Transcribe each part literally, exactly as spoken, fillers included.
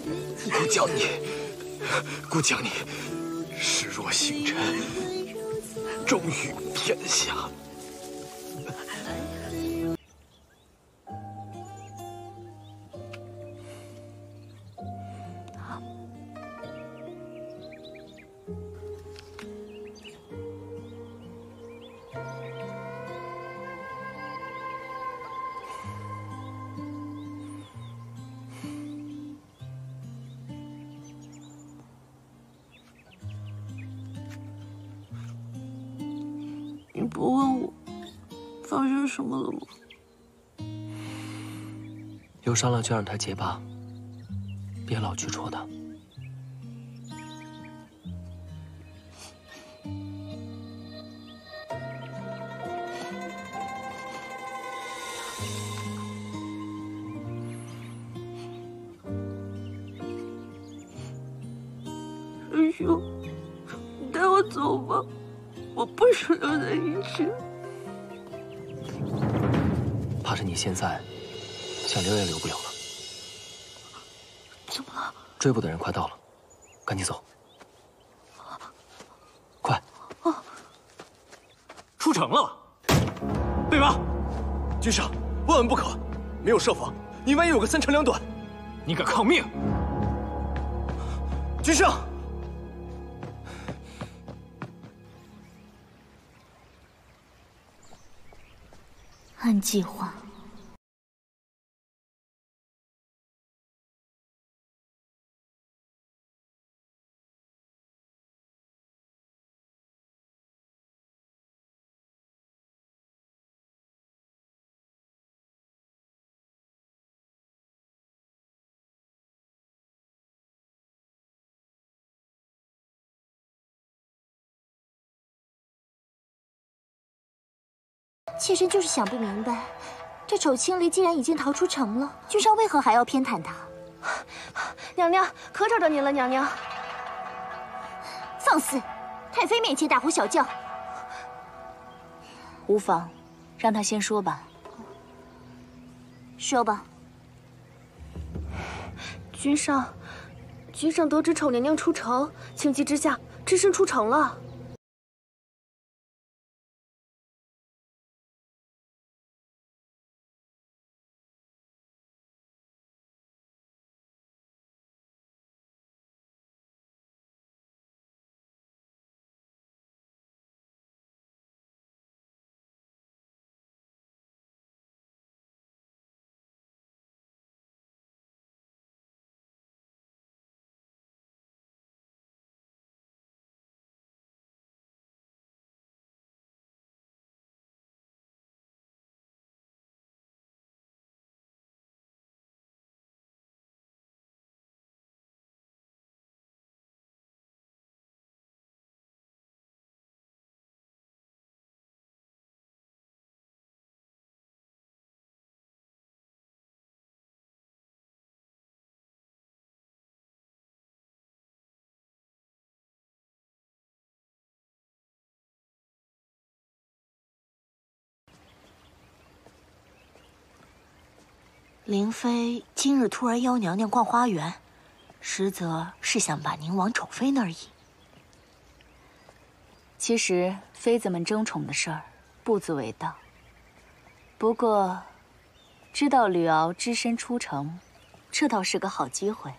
姑叫你，姑叫你，示弱星辰，终于天下。 不问我发生什么了吗？有伤了就让它结疤，别老去戳它。师兄，你带我走吧。 我不想留在一起，怕是你现在想留也留不了了。怎么了？追捕的人快到了，赶紧走！快！啊！出城了！被挖！君上，万万不可！没有设防，你万一有个三长两短，你敢抗命？君上！ 按计划，妾身就是想不明白，这丑青离既然已经逃出城了，君上为何还要偏袒他？娘娘，可找着您了！娘娘，放肆！太妃面前大呼小叫，无妨，让他先说吧。说吧。君上，君上得知丑娘娘出城，情急之下，只身出城了。 灵妃今日突然邀娘娘逛花园，实则是想把您往宠妃那儿引。其实妃子们争宠的事儿不足为道。不过，知道吕敖只身出城，这倒是个好机会。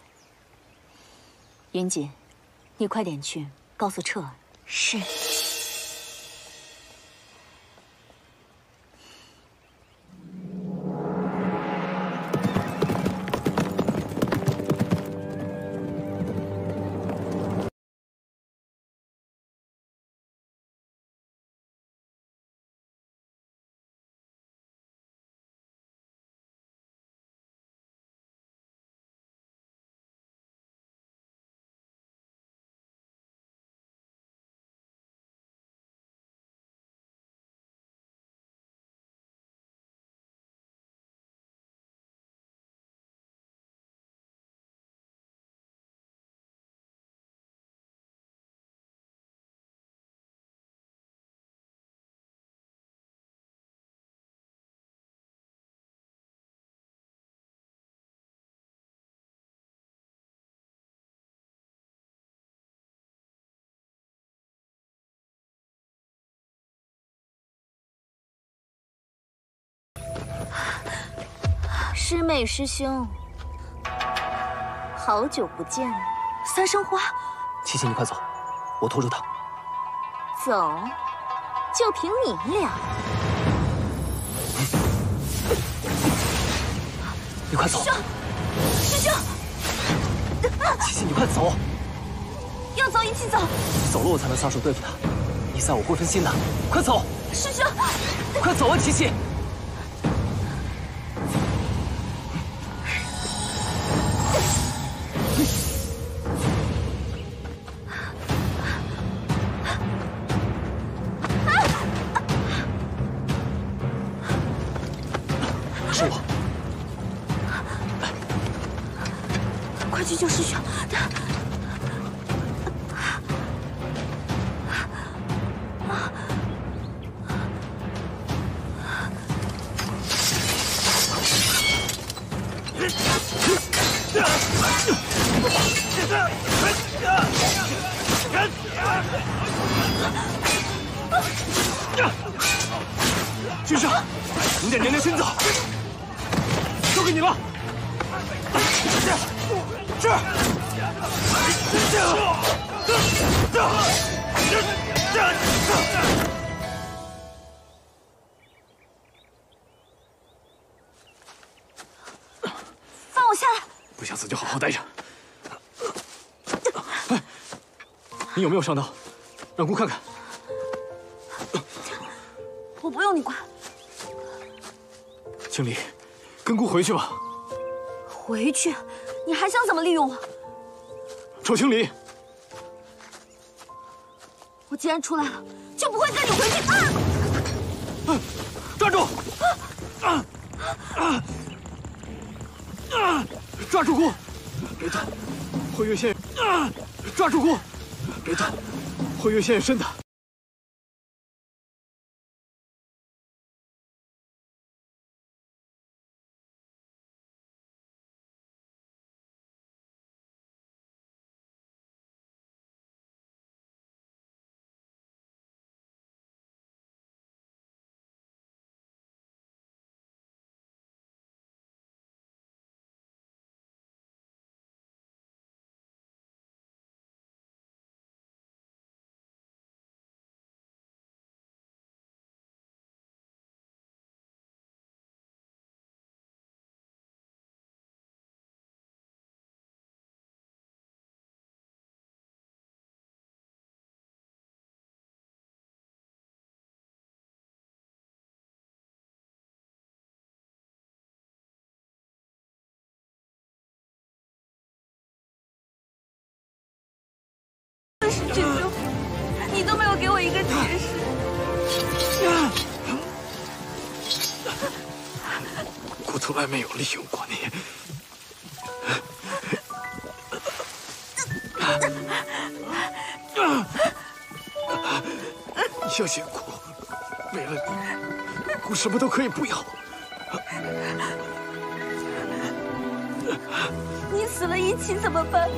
云锦，你快点去告诉彻儿。是。师妹师兄，好久不见了。三生花，七七，你快走，我拖住他。走，就凭你们俩？你快走！师兄，师兄，七七，你快走！要走一起走。走了我才能撒手对付他，你在我会分心的。快走！师兄，快走啊，七七！ 军师，你得连连身子，交给你了。是。放我下来！不想死就好好待着。哎，你有没有伤到？让姑看看。 我不用你管，青离，跟姑回去吧。回去？你还想怎么利用我？楚青离，我既然出来了，就不会跟你回去。啊！抓住！啊啊啊！抓住姑，别动！会越线。啊！抓住姑，别动！会越线身的。 师兄，你都没有给我一个解释。姑从来没有利用过你。你相信姑，为了你，姑什么都可以不要。你死了一起怎么办？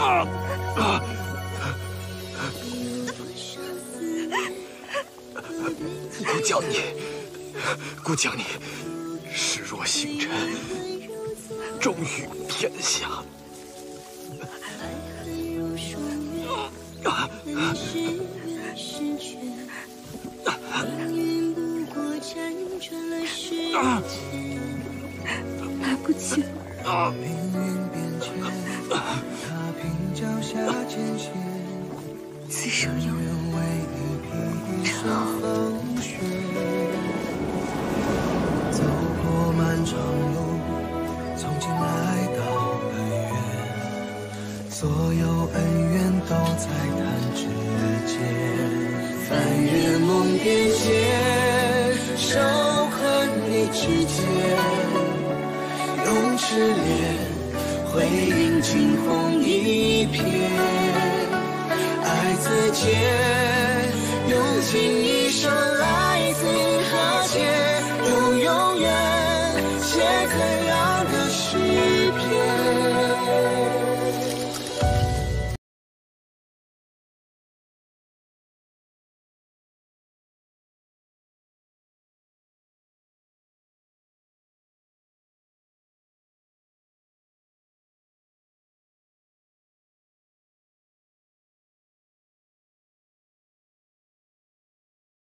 啊啊！姑教你，姑教你，示弱星辰，忠于天下。啊啊！来不及了。啊！ 此生有你，长路。 回应惊鸿一瞥，爱字间，用尽一生来自和解，用永远写最亮的诗篇。